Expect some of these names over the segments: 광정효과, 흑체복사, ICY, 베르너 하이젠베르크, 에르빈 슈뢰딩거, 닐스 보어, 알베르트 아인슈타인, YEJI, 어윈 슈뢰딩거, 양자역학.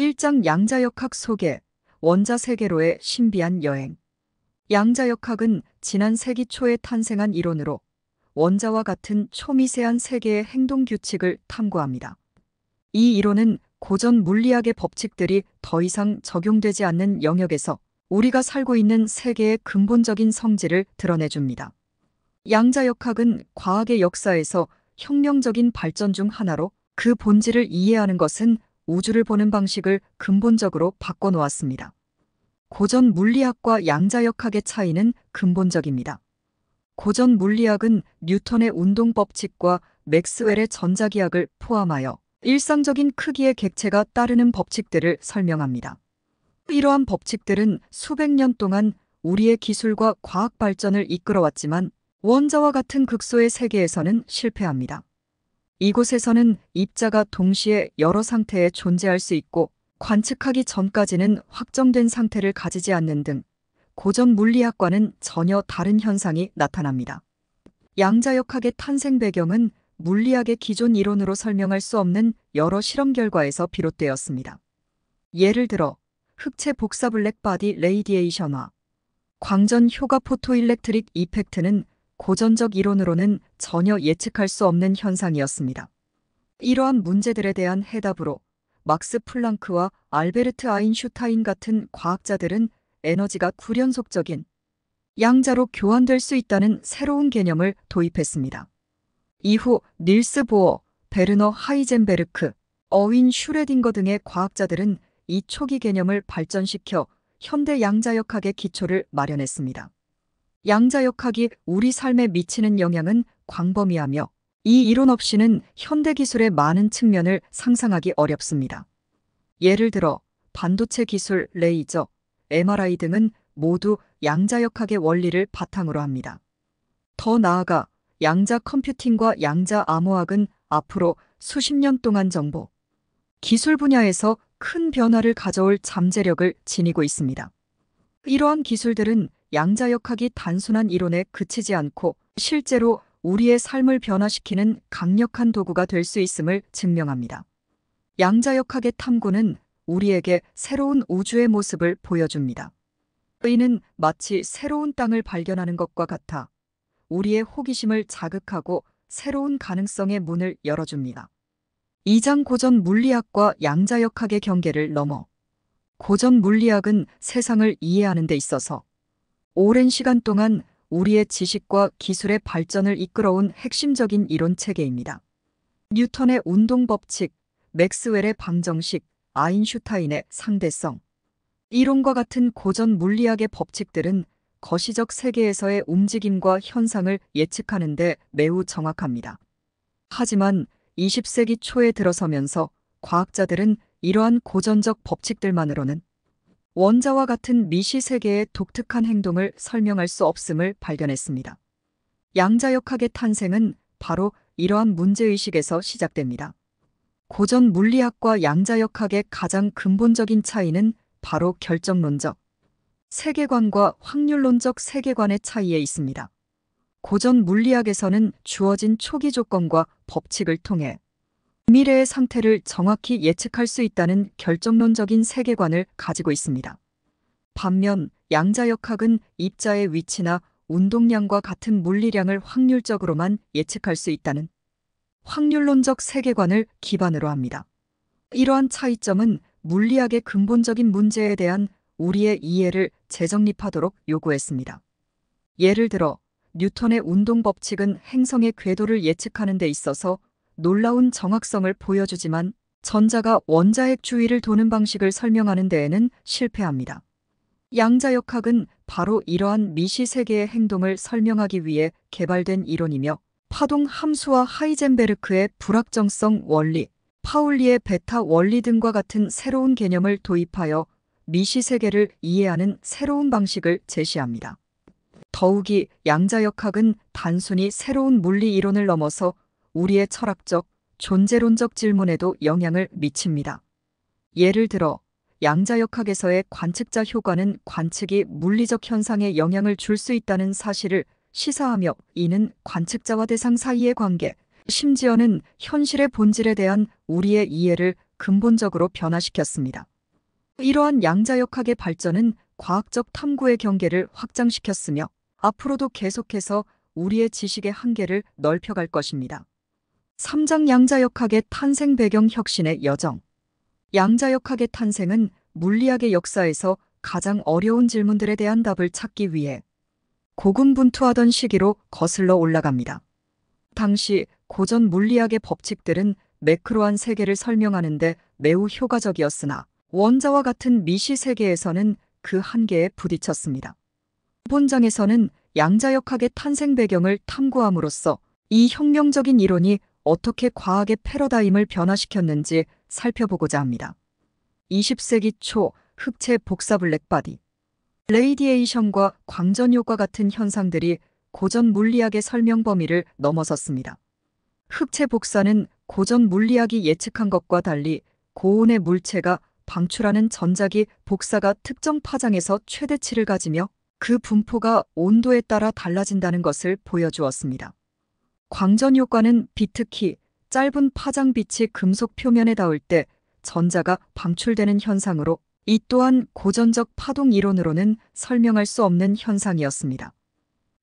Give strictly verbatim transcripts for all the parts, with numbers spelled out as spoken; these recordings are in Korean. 일 장 양자역학 소개, 원자세계로의 신비한 여행. 양자역학은 지난 세기 초에 탄생한 이론으로 원자와 같은 초미세한 세계의 행동규칙을 탐구합니다. 이 이론은 고전 물리학의 법칙들이 더 이상 적용되지 않는 영역에서 우리가 살고 있는 세계의 근본적인 성질을 드러내줍니다. 양자역학은 과학의 역사에서 혁명적인 발전 중 하나로 그 본질을 이해하는 것은 우주를 보는 방식을 근본적으로 바꿔놓았습니다. 고전 물리학과 양자역학의 차이는 근본적입니다. 고전 물리학은 뉴턴의 운동 법칙과 맥스웰의 전자기학을 포함하여 일상적인 크기의 객체가 따르는 법칙들을 설명합니다. 이러한 법칙들은 수백 년 동안 우리의 기술과 과학 발전을 이끌어왔지만 원자와 같은 극소의 세계에서는 실패합니다. 이곳에서는 입자가 동시에 여러 상태에 존재할 수 있고 관측하기 전까지는 확정된 상태를 가지지 않는 등 고전 물리학과는 전혀 다른 현상이 나타납니다. 양자역학의 탄생 배경은 물리학의 기존 이론으로 설명할 수 없는 여러 실험 결과에서 비롯되었습니다. 예를 들어 흑체복사 블랙바디 레이디에이션화, 광전 효과 포토일렉트릭 이펙트는 고전적 이론으로는 전혀 예측할 수 없는 현상이었습니다. 이러한 문제들에 대한 해답으로 막스 플랑크와 알베르트 아인슈타인 같은 과학자들은 에너지가 구연속적인 양자로 교환될 수 있다는 새로운 개념을 도입했습니다. 이후 닐스 보어, 베르너 하이젠베르크, 어윈 슈뢰딩거 등의 과학자들은 이 초기 개념을 발전시켜 현대 양자역학의 기초를 마련했습니다. 양자역학이 우리 삶에 미치는 영향은 광범위하며 이 이론 없이는 현대 기술의 많은 측면을 상상하기 어렵습니다. 예를 들어 반도체 기술, 레이저, 엠알아이 등은 모두 양자역학의 원리를 바탕으로 합니다. 더 나아가 양자 컴퓨팅과 양자 암호학은 앞으로 수십 년 동안 정보, 기술 분야에서 큰 변화를 가져올 잠재력을 지니고 있습니다. 이러한 기술들은 양자역학이 단순한 이론에 그치지 않고 실제로 우리의 삶을 변화시키는 강력한 도구가 될 수 있음을 증명합니다. 양자역학의 탐구는 우리에게 새로운 우주의 모습을 보여줍니다. 이는 마치 새로운 땅을 발견하는 것과 같아 우리의 호기심을 자극하고 새로운 가능성의 문을 열어줍니다. 이 장 고전 물리학과 양자역학의 경계를 넘어 고전 물리학은 세상을 이해하는 데 있어서 오랜 시간 동안 우리의 지식과 기술의 발전을 이끌어온 핵심적인 이론 체계입니다. 뉴턴의 운동 법칙, 맥스웰의 방정식, 아인슈타인의 상대성. 이론과 같은 고전 물리학의 법칙들은 거시적 세계에서의 움직임과 현상을 예측하는 데 매우 정확합니다. 하지만 이십 세기 초에 들어서면서 과학자들은 이러한 고전적 법칙들만으로는 원자와 같은 미시 세계의 독특한 행동을 설명할 수 없음을 발견했습니다. 양자역학의 탄생은 바로 이러한 문제의식에서 시작됩니다. 고전 물리학과 양자역학의 가장 근본적인 차이는 바로 결정론적 세계관과 확률론적 세계관의 차이에 있습니다. 고전 물리학에서는 주어진 초기 조건과 법칙을 통해 미래의 상태를 정확히 예측할 수 있다는 결정론적인 세계관을 가지고 있습니다. 반면 양자역학은 입자의 위치나 운동량과 같은 물리량을 확률적으로만 예측할 수 있다는 확률론적 세계관을 기반으로 합니다. 이러한 차이점은 물리학의 근본적인 문제에 대한 우리의 이해를 재정립하도록 요구했습니다. 예를 들어 뉴턴의 운동 법칙은 행성의 궤도를 예측하는 데 있어서 놀라운 정확성을 보여주지만 전자가 원자핵 주위를 도는 방식을 설명하는 데에는 실패합니다. 양자역학은 바로 이러한 미시 세계의 행동을 설명하기 위해 개발된 이론이며 파동 함수와 하이젠베르크의 불확정성 원리, 파울리의 베타 원리 등과 같은 새로운 개념을 도입하여 미시 세계를 이해하는 새로운 방식을 제시합니다. 더욱이 양자역학은 단순히 새로운 물리 이론을 넘어서 우리의 철학적, 존재론적 질문에도 영향을 미칩니다. 예를 들어 양자역학에서의 관측자 효과는 관측이 물리적 현상에 영향을 줄 수 있다는 사실을 시사하며 이는 관측자와 대상 사이의 관계, 심지어는 현실의 본질에 대한 우리의 이해를 근본적으로 변화시켰습니다. 이러한 양자역학의 발전은 과학적 탐구의 경계를 확장시켰으며 앞으로도 계속해서 우리의 지식의 한계를 넓혀갈 것입니다. 삼 장 양자역학의 탄생 배경 혁신의 여정. 양자역학의 탄생은 물리학의 역사에서 가장 어려운 질문들에 대한 답을 찾기 위해 고군분투하던 시기로 거슬러 올라갑니다. 당시 고전 물리학의 법칙들은 매크로한 세계를 설명하는데 매우 효과적이었으나 원자와 같은 미시 세계에서는 그 한계에 부딪혔습니다. 본장에서는 양자역학의 탄생 배경을 탐구함으로써 이 혁명적인 이론이 어떻게 과학의 패러다임을 변화시켰는지 살펴보고자 합니다. 이십 세기 초 흑체 복사 블랙바디, 레이디에이션과 광전효과 같은 현상들이 고전 물리학의 설명 범위를 넘어섰습니다. 흑체 복사는 고전 물리학이 예측한 것과 달리 고온의 물체가 방출하는 전자기 복사가 특정 파장에서 최대치를 가지며 그 분포가 온도에 따라 달라진다는 것을 보여주었습니다. 광전효과는 비특히 짧은 파장빛이 금속 표면에 닿을 때 전자가 방출되는 현상으로 이 또한 고전적 파동 이론으로는 설명할 수 없는 현상이었습니다.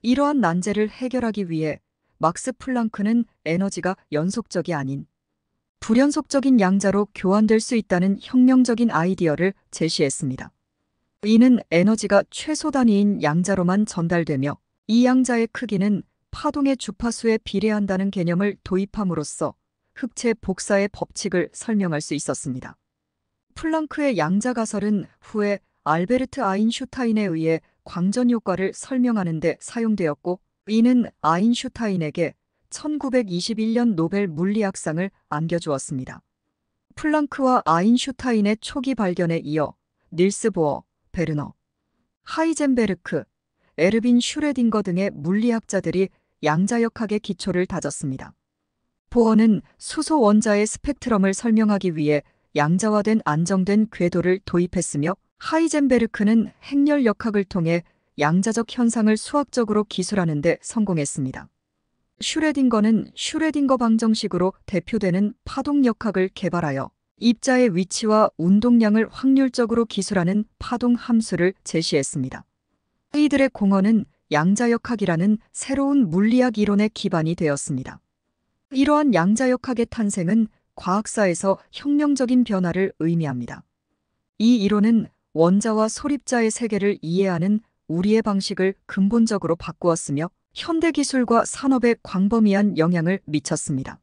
이러한 난제를 해결하기 위해 막스 플랑크는 에너지가 연속적이 아닌 불연속적인 양자로 교환될 수 있다는 혁명적인 아이디어를 제시했습니다. 이는 에너지가 최소 단위인 양자로만 전달되며 이 양자의 크기는 파동의 주파수에 비례한다는 개념을 도입함으로써 흑체 복사의 법칙을 설명할 수 있었습니다. 플랑크의 양자 가설은 후에 알베르트 아인슈타인에 의해 광전 효과를 설명하는 데 사용되었고 이는 아인슈타인에게 천구백이십일 년 노벨 물리학상을 안겨주었습니다. 플랑크와 아인슈타인의 초기 발견에 이어 닐스 보어, 베르너 하이젠베르크, 에르빈 슈뢰딩거 등의 물리학자들이 양자역학의 기초를 다졌습니다. 보어는 수소 원자의 스펙트럼을 설명하기 위해 양자화된 안정된 궤도를 도입했으며 하이젠베르크는 행렬 역학을 통해 양자적 현상을 수학적으로 기술하는 데 성공했습니다. 슈뢰딩거는 슈뢰딩거 방정식으로 대표되는 파동 역학을 개발하여 입자의 위치와 운동량을 확률적으로 기술하는 파동 함수를 제시했습니다. 이들의 공헌은 양자역학이라는 새로운 물리학 이론의 기반이 되었습니다. 이러한 양자역학의 탄생은 과학사에서 혁명적인 변화를 의미합니다. 이 이론은 원자와 소립자의 세계를 이해하는 우리의 방식을 근본적으로 바꾸었으며 현대기술과 산업에 광범위한 영향을 미쳤습니다.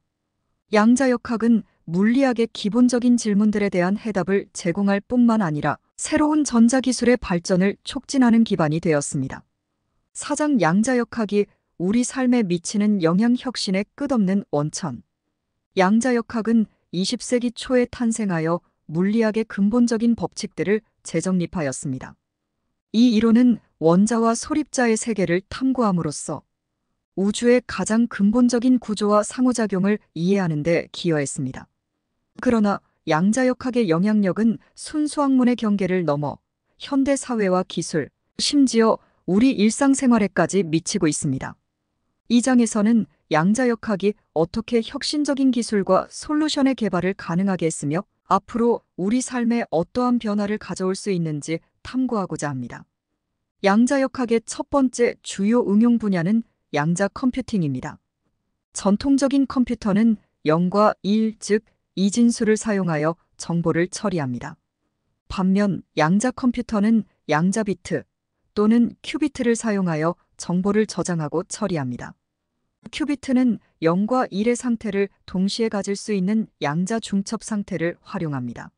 양자역학은 물리학의 기본적인 질문들에 대한 해답을 제공할 뿐만 아니라 새로운 전자기술의 발전을 촉진하는 기반이 되었습니다. 사 장 양자역학이 우리 삶에 미치는 영향 혁신의 끝없는 원천. 양자역학은 이십 세기 초에 탄생하여 물리학의 근본적인 법칙들을 재정립하였습니다. 이 이론은 원자와 소립자의 세계를 탐구함으로써 우주의 가장 근본적인 구조와 상호작용을 이해하는 데 기여했습니다. 그러나 양자역학의 영향력은 순수학문의 경계를 넘어 현대 사회와 기술, 심지어 우리 일상생활에까지 미치고 있습니다. 이 장에서는 양자역학이 어떻게 혁신적인 기술과 솔루션의 개발을 가능하게 했으며 앞으로 우리 삶에 어떠한 변화를 가져올 수 있는지 탐구하고자 합니다. 양자역학의 첫 번째 주요 응용 분야는 양자 컴퓨팅입니다. 전통적인 컴퓨터는 영과 일, 즉 이진수를 사용하여 정보를 처리합니다. 반면 양자 컴퓨터는 양자 비트 또는 큐비트를 사용하여 정보를 저장하고 처리합니다. 큐비트는 영과 일의 상태를 동시에 가질 수 있는 양자 중첩 상태를 활용합니다.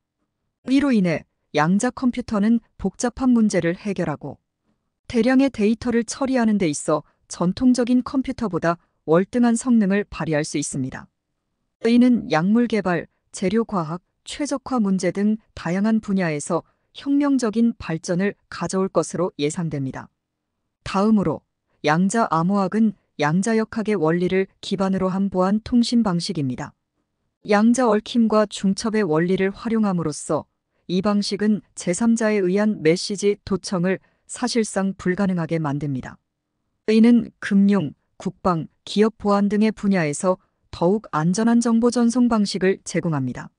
이로 인해 양자 컴퓨터는 복잡한 문제를 해결하고 대량의 데이터를 처리하는 데 있어 전통적인 컴퓨터보다 월등한 성능을 발휘할 수 있습니다. 이는 약물 개발, 재료과학, 최적화 문제 등 다양한 분야에서 혁명적인 발전을 가져올 것으로 예상됩니다. 다음으로 양자 암호학은 양자역학의 원리를 기반으로 한 보안 통신 방식입니다. 양자 얽힘과 중첩의 원리를 활용함으로써 이 방식은 제삼자에 의한 메시지 도청을 사실상 불가능하게 만듭니다. 이는 금융, 국방, 기업 보안 등의 분야에서 더욱 안전한 정보 전송 방식을 제공합니다.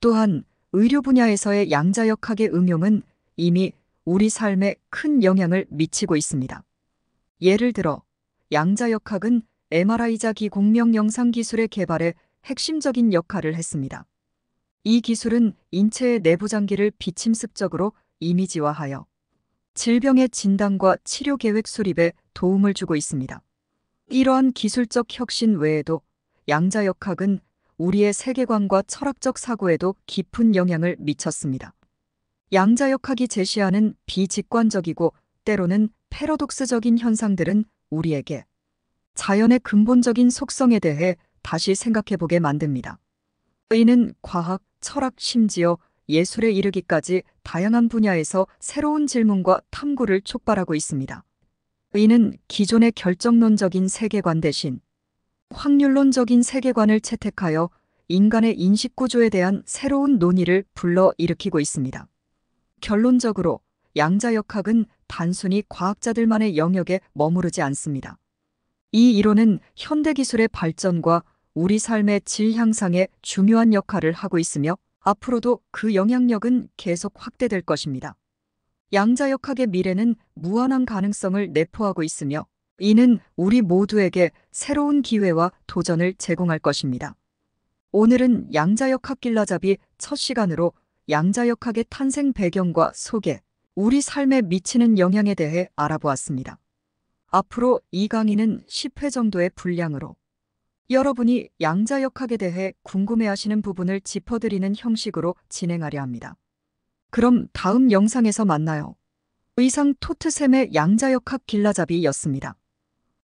또한 의료 분야에서의 양자역학의 응용은 이미 우리 삶에 큰 영향을 미치고 있습니다. 예를 들어 양자역학은 엠알아이자 기공명영상 기술의 개발에 핵심적인 역할을 했습니다. 이 기술은 인체의 내부 장기를 비침습적으로 이미지화하여 질병의 진단과 치료 계획 수립에 도움을 주고 있습니다. 이러한 기술적 혁신 외에도 양자역학은 우리의 세계관과 철학적 사고에도 깊은 영향을 미쳤습니다. 양자역학이 제시하는 비직관적이고 때로는 패러독스적인 현상들은 우리에게 자연의 근본적인 속성에 대해 다시 생각해보게 만듭니다. 의는 과학, 철학, 심지어 예술에 이르기까지 다양한 분야에서 새로운 질문과 탐구를 촉발하고 있습니다. 의는 기존의 결정론적인 세계관 대신 확률론적인 세계관을 채택하여 인간의 인식구조에 대한 새로운 논의를 불러일으키고 있습니다. 결론적으로 양자역학은 단순히 과학자들만의 영역에 머무르지 않습니다. 이 이론은 현대기술의 발전과 우리 삶의 질 향상에 중요한 역할을 하고 있으며 앞으로도 그 영향력은 계속 확대될 것입니다. 양자역학의 미래는 무한한 가능성을 내포하고 있으며 이는 우리 모두에게 새로운 기회와 도전을 제공할 것입니다. 오늘은 양자역학 길라잡이 첫 시간으로 양자역학의 탄생 배경과 소개, 우리 삶에 미치는 영향에 대해 알아보았습니다. 앞으로 이 강의는 십 회 정도의 분량으로 여러분이 양자역학에 대해 궁금해하시는 부분을 짚어드리는 형식으로 진행하려 합니다. 그럼 다음 영상에서 만나요. 의상 토트샘의 양자역학 길라잡이였습니다.